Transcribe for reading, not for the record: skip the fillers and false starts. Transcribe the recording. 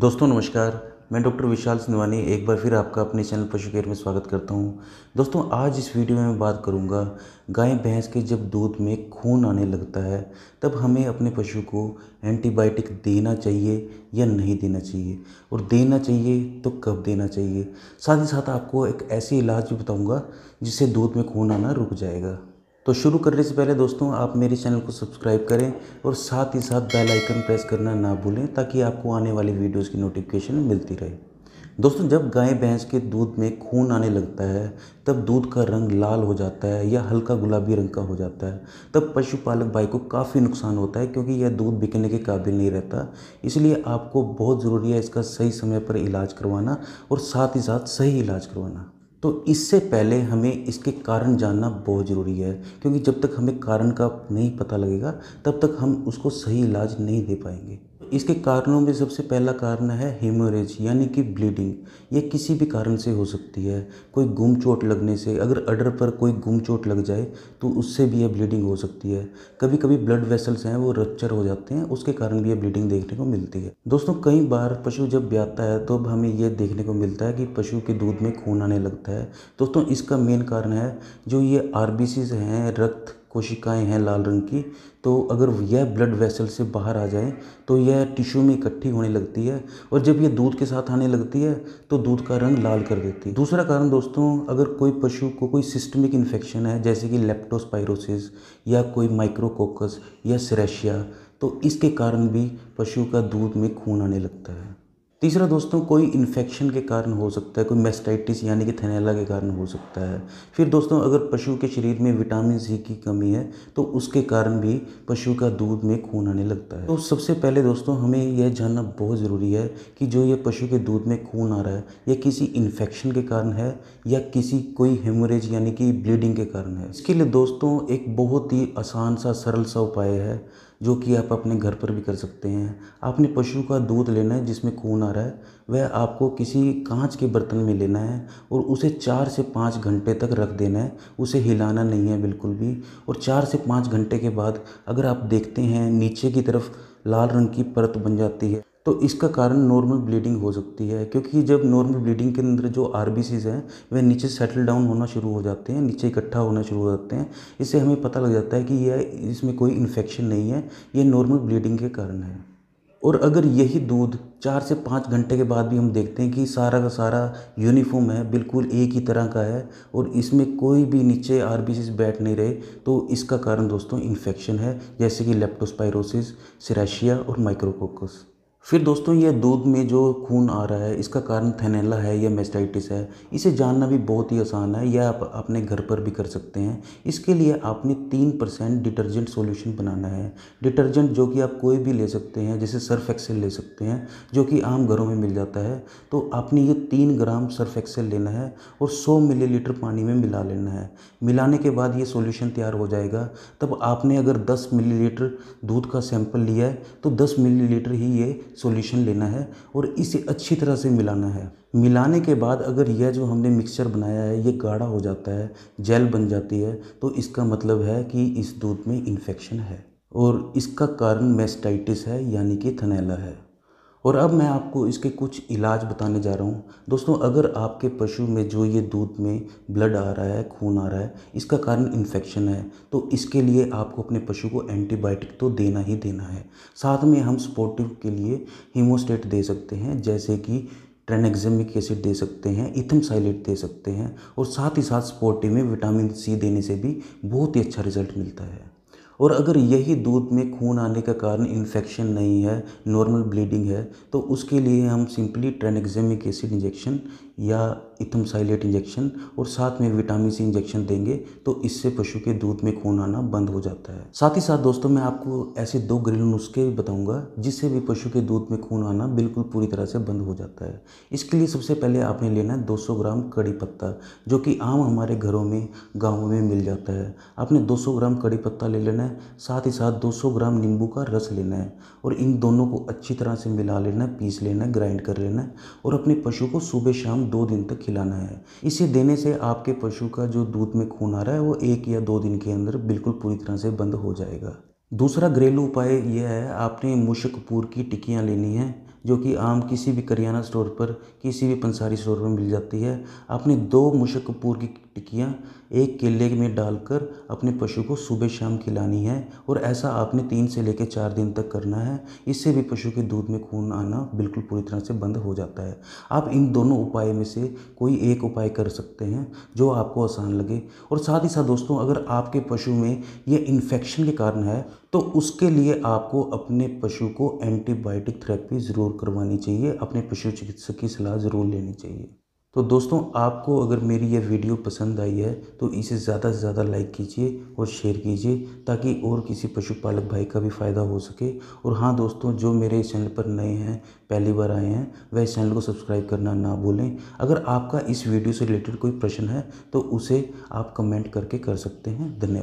दोस्तों नमस्कार, मैं डॉक्टर विशाल सिंधवानी एक बार फिर आपका अपने चैनल पशु केयर में स्वागत करता हूं। दोस्तों आज इस वीडियो में मैं बात करूंगा गाय भैंस के जब दूध में खून आने लगता है तब हमें अपने पशु को एंटीबायोटिक देना चाहिए या नहीं देना चाहिए, और देना चाहिए तो कब देना चाहिए। साथ ही साथ आपको एक ऐसी इलाज भी बताऊँगा जिससे दूध में खून आना रुक जाएगा। तो शुरू करने से पहले दोस्तों आप मेरे चैनल को सब्सक्राइब करें और साथ ही साथ बेल आइकन प्रेस करना ना भूलें ताकि आपको आने वाली वीडियोस की नोटिफिकेशन मिलती रहे। दोस्तों जब गाय भैंस के दूध में खून आने लगता है तब दूध का रंग लाल हो जाता है या हल्का गुलाबी रंग का हो जाता है, तब पशुपालक भाई को काफ़ी नुकसान होता है क्योंकि यह दूध बिकने के काबिल नहीं रहता। इसलिए आपको बहुत ज़रूरी है इसका सही समय पर इलाज करवाना और साथ ही साथ सही इलाज करवाना। तो इससे पहले हमें इसके कारण जानना बहुत ज़रूरी है क्योंकि जब तक हमें कारण का नहीं पता लगेगा तब तक हम उसको सही इलाज नहीं दे पाएंगे। इसके कारणों में सबसे पहला कारण है हेमोरेज यानी कि ब्लीडिंग। ये किसी भी कारण से हो सकती है, कोई गुम चोट लगने से, अगर अडर पर कोई गुम चोट लग जाए तो उससे भी यह ब्लीडिंग हो सकती है। कभी कभी ब्लड वेसल्स हैं वो रप्चर हो जाते हैं, उसके कारण भी यह ब्लीडिंग देखने को मिलती है। दोस्तों कई बार पशु जब ब्याता है तब हमें यह देखने को मिलता है कि पशु के दूध में खून आने लगता है। दोस्तों इसका मेन कारण है जो ये RBCs हैं, रक्त कोशिकाएं हैं लाल रंग की, तो अगर यह ब्लड वेसल से बाहर आ जाए तो यह टिश्यू में इकट्ठी होने लगती है और जब यह दूध के साथ आने लगती है तो दूध का रंग लाल कर देती है। दूसरा कारण दोस्तों, अगर कोई पशु को कोई सिस्टमिक इन्फेक्शन है जैसे कि लेप्टोस्पाइरोसिस या कोई माइक्रोकोकस या सिरेशिया, तो इसके कारण भी पशु का दूध में खून आने लगता है। तीसरा दोस्तों, कोई इन्फेक्शन के कारण हो सकता है, कोई मैस्टाइटिस यानी कि थैनैला के कारण हो सकता है। फिर दोस्तों अगर पशु के शरीर में विटामिन C की कमी है तो उसके कारण भी पशु का दूध में खून आने लगता है। तो सबसे पहले दोस्तों हमें यह जानना बहुत ज़रूरी है कि जो ये पशु के दूध में खून आ रहा है यह किसी इन्फेक्शन के कारण है या किसी कोई हेमोरेज यानी कि ब्लीडिंग के कारण है। इसके लिए दोस्तों एक बहुत ही आसान सा सरल सा उपाय है जो कि आप अपने घर पर भी कर सकते हैं। आपने पशु का दूध लेना है जिसमें खून आ रहा है, वह आपको किसी कांच के बर्तन में लेना है और उसे 4 से 5 घंटे तक रख देना है, उसे हिलाना नहीं है बिल्कुल भी। और 4 से 5 घंटे के बाद अगर आप देखते हैं नीचे की तरफ लाल रंग की परत बन जाती है तो इसका कारण नॉर्मल ब्लीडिंग हो सकती है, क्योंकि जब नॉर्मल ब्लीडिंग के अंदर जो RBCs हैं वे नीचे सेटल डाउन होना शुरू हो जाते हैं, नीचे इकट्ठा होना शुरू हो जाते हैं। इससे हमें पता लग जाता है कि यह इसमें कोई इन्फेक्शन नहीं है, ये नॉर्मल ब्लीडिंग के कारण है। और अगर यही दूध 4 से 5 घंटे के बाद भी हम देखते हैं कि सारा का सारा यूनिफॉर्म है, बिल्कुल एक ही तरह का है और इसमें कोई भी नीचे RBCs बैठ नहीं रहे, तो इसका कारण दोस्तों इन्फेक्शन है जैसे कि लेप्टोस्पाइरोसिस, सिरेशिया और माइक्रोकोकस। फिर दोस्तों ये दूध में जो खून आ रहा है इसका कारण थैनैला है या मैस्टाइटिस है, इसे जानना भी बहुत ही आसान है, यह आप अपने घर पर भी कर सकते हैं। इसके लिए आपने 3% डिटर्जेंट सॉल्यूशन बनाना है। डिटर्जेंट जो कि आप कोई भी ले सकते हैं, जैसे सर्फ एक्सेल ले सकते हैं जो कि आम घरों में मिल जाता है। तो आपने ये 3 ग्राम सर्फ एक्सेल लेना है और 100 मिलीलीटर पानी में मिला लेना है। मिलाने के बाद ये सॉल्यूशन तैयार हो जाएगा। तब आपने अगर 10 मिलीलीटर दूध का सैंपल लिया है तो 10 मिलीलीटर ही ये सॉल्यूशन लेना है और इसे अच्छी तरह से मिलाना है। मिलाने के बाद अगर यह जो हमने मिक्सचर बनाया है ये गाढ़ा हो जाता है, जेल बन जाती है, तो इसका मतलब है कि इस दूध में इन्फेक्शन है और इसका कारण मैस्टाइटिस है यानी कि थैनैला है। और अब मैं आपको इसके कुछ इलाज बताने जा रहा हूँ। दोस्तों अगर आपके पशु में जो ये दूध में ब्लड आ रहा है, खून आ रहा है, इसका कारण इन्फेक्शन है, तो इसके लिए आपको अपने पशु को एंटीबायोटिक तो देना ही देना है। साथ में हम सपोर्टिव के लिए हीमोस्टेट दे सकते हैं, जैसे कि ट्रैनेक्सैमिक एसिड दे सकते हैं, इथमसाइलेट दे सकते हैं, और साथ ही साथ सपोर्टिव में विटामिन C देने से भी बहुत ही अच्छा रिजल्ट मिलता है। और अगर यही दूध में खून आने का कारण इन्फेक्शन नहीं है, नॉर्मल ब्लीडिंग है, तो उसके लिए हम सिंपली ट्रैनेक्सैमिक एसिड इंजेक्शन या इथमसाइलेट इंजेक्शन और साथ में विटामिन C इंजेक्शन देंगे, तो इससे पशु के दूध में खून आना बंद हो जाता है। साथ ही साथ दोस्तों मैं आपको ऐसे 2 घरेलू नुस्खे भी बताऊंगा जिससे भी पशु के दूध में खून आना बिल्कुल पूरी तरह से बंद हो जाता है। इसके लिए सबसे पहले आपने लेना है 200 ग्राम कड़ी पत्ता, जो कि आम हमारे घरों में, गाँवों में मिल जाता है। आपने 200 ग्राम कड़ी पत्ता ले लेना है, साथ ही साथ 200 ग्राम नींबू का रस लेना है और इन दोनों को अच्छी तरह से मिला लेना है, पीस लेना है, ग्राइंड कर लेना है और अपने पशु को सुबह शाम 2 दिन तक खिलाना है। इसे देने से आपके पशु का जो दूध में खून आ रहा है वो 1 या 2 दिन के अंदर बिल्कुल पूरी तरह से बंद हो जाएगा। दूसरा घरेलू उपाय यह है, आपने मुश्क कपूर की टिक्कियाँ लेनी है जो कि आम किसी भी करियाना स्टोर पर, किसी भी पंसारी स्टोर पर मिल जाती है। आपने 2 मुश्क कपूर की टिक्कियाँ एक केले में डालकर अपने पशु को सुबह शाम खिलानी है और ऐसा आपने 3 से लेकर 4 दिन तक करना है। इससे भी पशु के दूध में खून आना बिल्कुल पूरी तरह से बंद हो जाता है। आप इन दोनों उपाय में से कोई एक उपाय कर सकते हैं जो आपको आसान लगे। और साथ ही साथ दोस्तों, अगर आपके पशु में ये इन्फेक्शन के कारण है तो उसके लिए आपको अपने पशु को एंटीबायोटिक थेरेपी ज़रूर करवानी चाहिए, अपने पशु चिकित्सक की सलाह ज़रूर लेनी चाहिए। तो दोस्तों, आपको अगर मेरी यह वीडियो पसंद आई है तो इसे ज़्यादा से ज़्यादा लाइक कीजिए और शेयर कीजिए ताकि और किसी पशुपालक भाई का भी फ़ायदा हो सके। और हाँ दोस्तों, जो मेरे इस चैनल पर नए हैं, पहली बार आए हैं, वह इस चैनल को सब्सक्राइब करना ना भूलें। अगर आपका इस वीडियो से रिलेटेड कोई प्रश्न है तो उसे आप कमेंट करके कर सकते हैं। धन्यवाद।